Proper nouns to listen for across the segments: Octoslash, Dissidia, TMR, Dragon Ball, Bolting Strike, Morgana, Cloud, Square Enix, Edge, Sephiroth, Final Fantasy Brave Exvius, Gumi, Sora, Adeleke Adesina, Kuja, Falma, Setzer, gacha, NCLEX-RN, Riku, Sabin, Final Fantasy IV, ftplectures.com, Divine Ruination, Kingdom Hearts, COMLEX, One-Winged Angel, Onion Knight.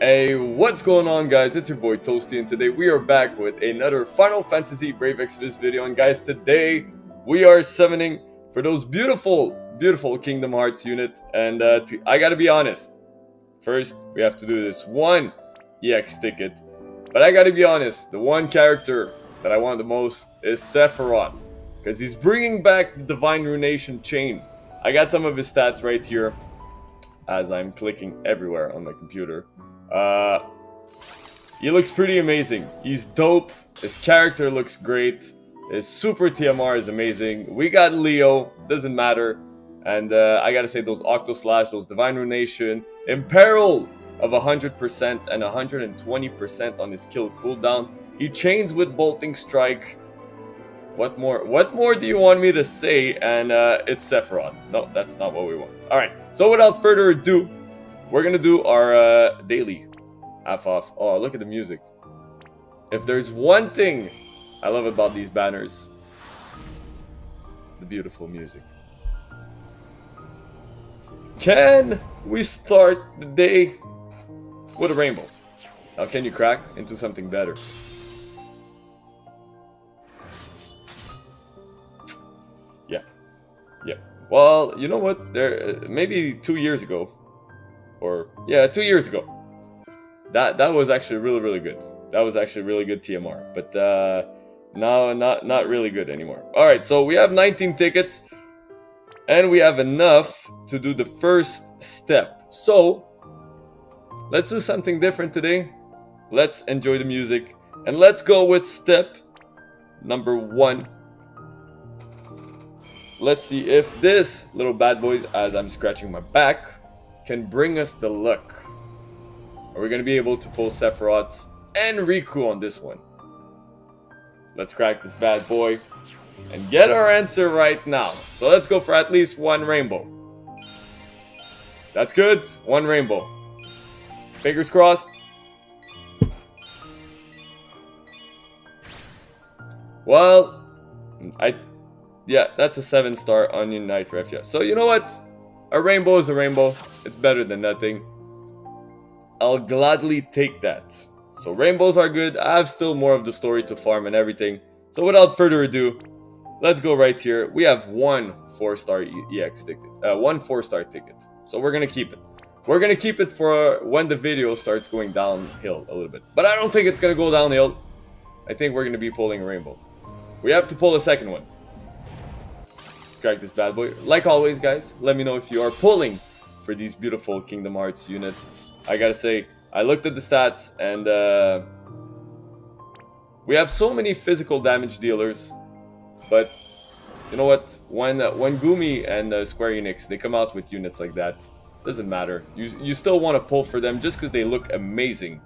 Hey, what's going on, guys? It's your boy Toasty, and today we are back with another Final Fantasy Brave Exvius video. And guys, today we are summoning for those beautiful Kingdom Hearts unit. And I gotta be honest, first we have to do this one EX ticket. But I gotta be honest, the one character that I want the most is Sephiroth, because he's bringing back the Divine Ruination chain. I got some of his stats right here, as I'm clicking everywhere on my computer. He looks pretty amazing. He's dope. His character looks great. His super TMR is amazing. We got Leo. Doesn't matter. And I gotta say, those Octoslash, those Divine Ruination, Imperil of 100% and 120% on his kill cooldown. He chains with Bolting Strike. What more do you want me to say? And it's Sephiroth. No, that's not what we want. All right. So without further ado, we're gonna do our daily half off. Oh, look at the music. If there's one thing I love about these banners, the beautiful music. Can we start the day with a rainbow? Now, can you crack into something better? Yeah. Well, you know what? There, maybe 2 years ago. Or, yeah, 2 years ago. That was actually really good. That was actually really good TMR. But now not really good anymore. Alright, so we have 19 tickets. And we have enough to do the first step. So, let's do something different today. Let's enjoy the music. And let's go with step number 1. Let's see if this little bad boy, as I'm scratching my back, can bring us the luck. Are we going to be able to pull Sephiroth and Riku on this one? Let's crack this bad boy and get our answer right now. So let's go for at least one rainbow. That's good. One rainbow. Fingers crossed. Well, yeah, that's a 7-star Onion Knight ref. Yeah. So you know what? A rainbow is a rainbow. It's better than nothing. I'll gladly take that. So rainbows are good. I have still more of the story to farm and everything. So without further ado, let's go right here. We have one 4-star EX ticket. One 4-star ticket. So we're going to keep it. We're going to keep it for when the video starts going downhill a little bit. But I don't think it's going to go downhill. I think we're going to be pulling a rainbow. We have to pull a second one. Crack this bad boy. Like always, guys, let me know if you are pulling for these beautiful Kingdom Hearts units. I gotta say, I looked at the stats, and we have so many physical damage dealers, but you know what? When Gumi and Square Enix, they come out with units like that, doesn't matter. You still want to pull for them just because they look amazing,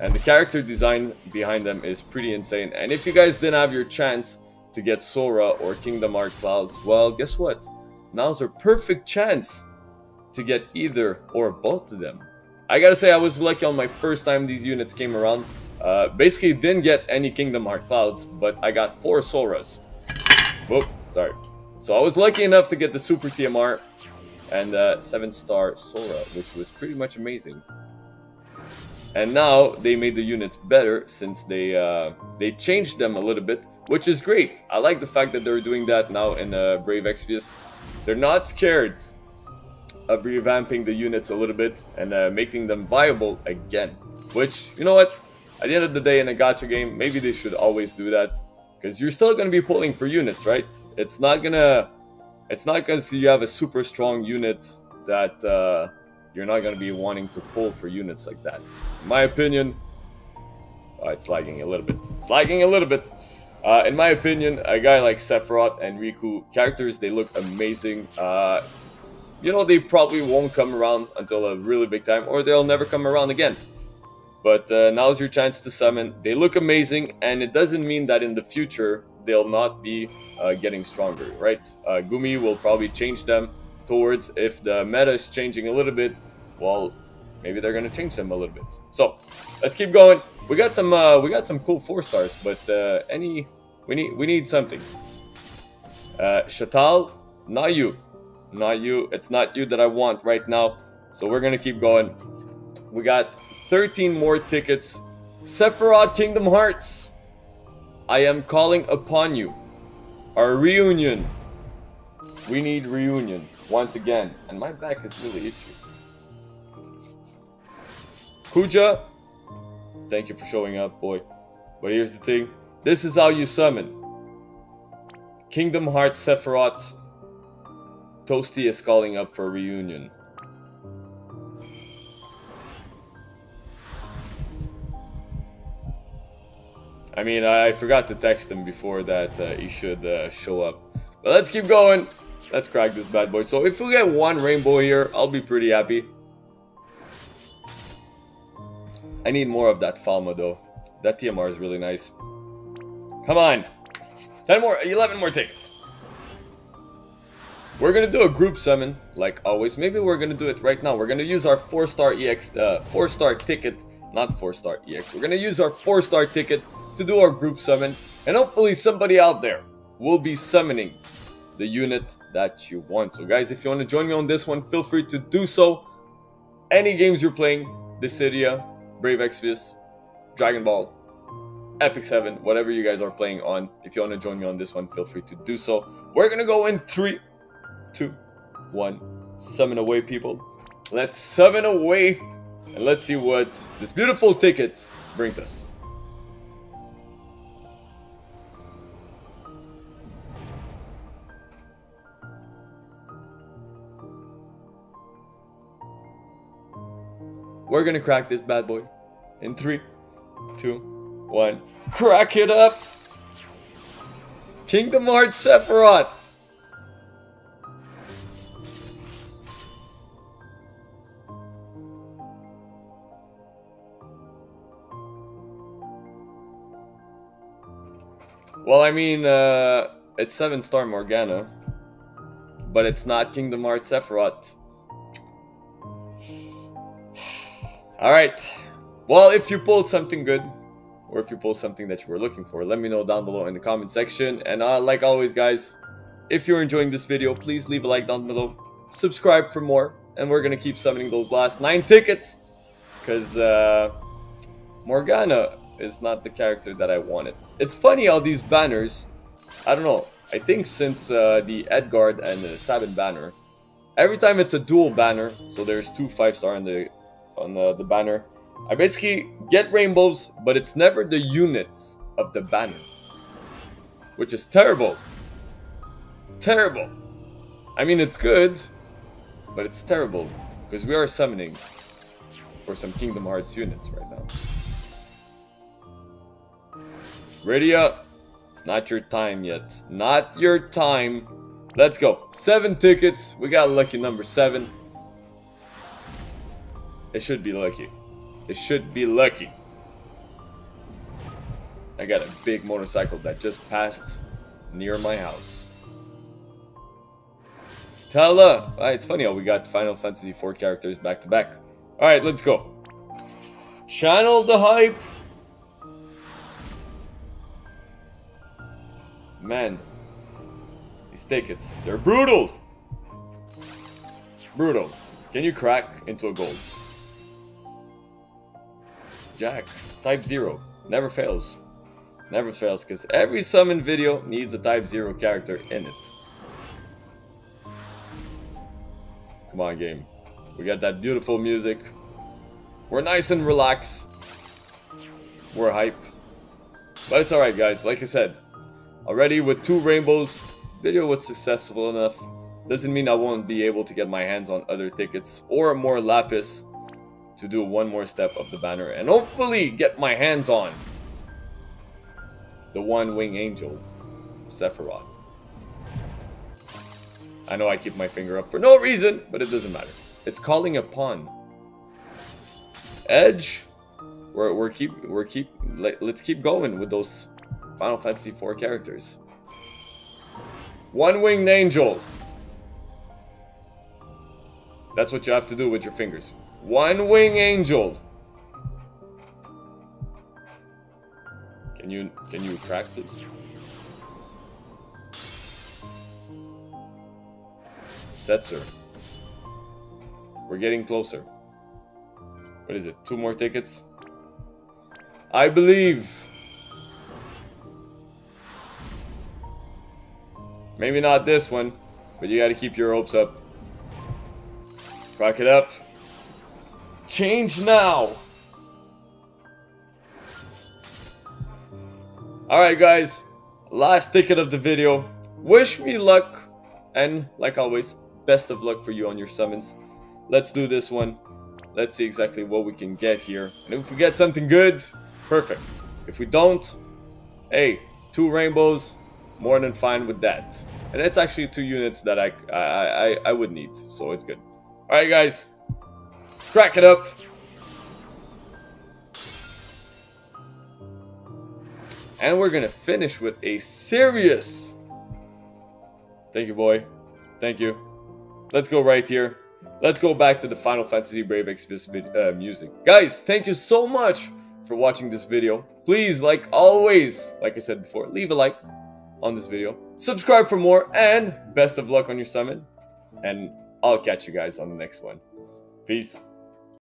and the character design behind them is pretty insane. And if you guys didn't have your chance to get Sora or Kingdom Hearts Clouds, well, guess what? Now's our perfect chance to get either or both of them. I gotta say, I was lucky on my first time these units came around. Basically, didn't get any Kingdom Hearts Clouds, but I got 4 Soras. Whoop, sorry. So I was lucky enough to get the Super TMR and 7-star Sora, which was pretty much amazing. And now they made the units better since they changed them a little bit, which is great. I like the fact that they're doing that now in Brave Exvius. They're not scared of revamping the units a little bit and making them viable again. Which, you know what? At the end of the day, in a gacha game, maybe they should always do that, because you're still gonna be pulling for units, right? It's not gonna see you have a super strong unit that you're not gonna be wanting to pull for units like that. In my opinion, it's lagging a little bit. It's lagging a little bit. In my opinion, a guy like Sephiroth and Riku, characters, they look amazing. You know, they probably won't come around until a really big time, or they'll never come around again. But now's your chance to summon. They look amazing, and it doesn't mean that in the future they'll not be getting stronger, right? Gumi will probably change them towards, if the meta is changing a little bit, well, maybe they're gonna change them a little bit. So let's keep going. We got some cool 4-stars, but we need something. Shatal, not you. It's not you that I want right now. So we're gonna keep going. We got 13 more tickets. Sephiroth Kingdom Hearts, I am calling upon you. Our reunion. We need reunion once again. And my back is really itchy. Kuja, thank you for showing up, boy. But here's the thing. This is how you summon Kingdom Hearts Sephiroth. Toasty is calling up for a reunion. I mean, I forgot to text him before that he should show up. But let's keep going. Let's crack this bad boy. So if we get one rainbow here, I'll be pretty happy. I need more of that Falma though. That TMR is really nice. Come on. 10 more, 11 more tickets. We're gonna do a group summon, like always. Maybe we're gonna do it right now. We're gonna use our 4-star ticket. Not 4-star EX. We're gonna use our 4-star ticket to do our group summon. And hopefully somebody out there will be summoning the unit that you want. So guys, if you want to join me on this one, feel free to do so. Any games you're playing, Dissidia, Brave Exvius, Dragon Ball, Epic 7, whatever you guys are playing on. If you want to join me on this one, feel free to do so. We're gonna go in 3, 2, 1. Summon away, people. Let's summon away. And let's see what this beautiful ticket brings us. We're gonna crack this bad boy in 3, 2, 1. Crack it up! Kingdom Hearts Sephiroth! Well, I mean, it's 7-star Morgana, but it's not Kingdom Hearts Sephiroth. Alright, well, if you pulled something good, or if you pulled something that you were looking for, let me know down below in the comment section. And like always, guys, if you're enjoying this video, please leave a like down below, subscribe for more, and we're gonna keep summoning those last 9 tickets, because Morgana is not the character that I wanted. It's funny how these banners, I don't know, I think since the Edgar and the Sabin banner, every time it's a dual banner, so there's 2 5-star on the banner, I basically get rainbows, but it's never the units of the banner, which is terrible. Terrible. I mean, it's good, but it's terrible, because we are summoning for some Kingdom Hearts units right now. Ready up. It's not your time yet. Not your time. Let's go. 7 tickets. We got lucky number 7. It should be lucky. It should be lucky. I got a big motorcycle that just passed near my house. Tala. Right, it's funny how we got Final Fantasy IV characters back to back. Alright, let's go. Channel the hype. Man, these tickets, they're brutal! Brutal. Can you crack into a gold? Jack, Type 0. Never fails. Never fails, because every summon video needs a Type 0 character in it. Come on, game. We got that beautiful music. We're nice and relaxed. We're hype. But it's alright, guys. Like I said, already with 2 rainbows, video was successful enough. Doesn't mean I won't be able to get my hands on other tickets or more lapis to do one more step of the banner and hopefully get my hands on the One-Winged Angel, Sephiroth. I know I keep my finger up for no reason, but it doesn't matter. It's calling upon Edge. Let's keep going with those Final Fantasy IV characters. One-Winged Angel. That's what you have to do with your fingers. One-Winged Angel. Can you crack this? Setzer. We're getting closer. What is it? 2 more tickets? I believe. Maybe not this one, but you gotta keep your hopes up. Rock it up. Change now! Alright guys, last ticket of the video. Wish me luck, and like always, best of luck for you on your summons. Let's do this one. Let's see exactly what we can get here. And if we get something good, perfect. If we don't, hey, 2 rainbows, more than fine with that. And it's actually 2 units that I would need, so it's good. Alright guys, let's crack it up. And we're gonna finish with a serious. Thank you, boy. Thank you. Let's go right here. Let's go back to the Final Fantasy Brave Exvius music. Guys, thank you so much for watching this video. Please, like always, like I said before, leave a like on this video. Subscribe for more, and best of luck on your summon. And I'll catch you guys on the next one. Peace.